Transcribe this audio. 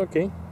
okay.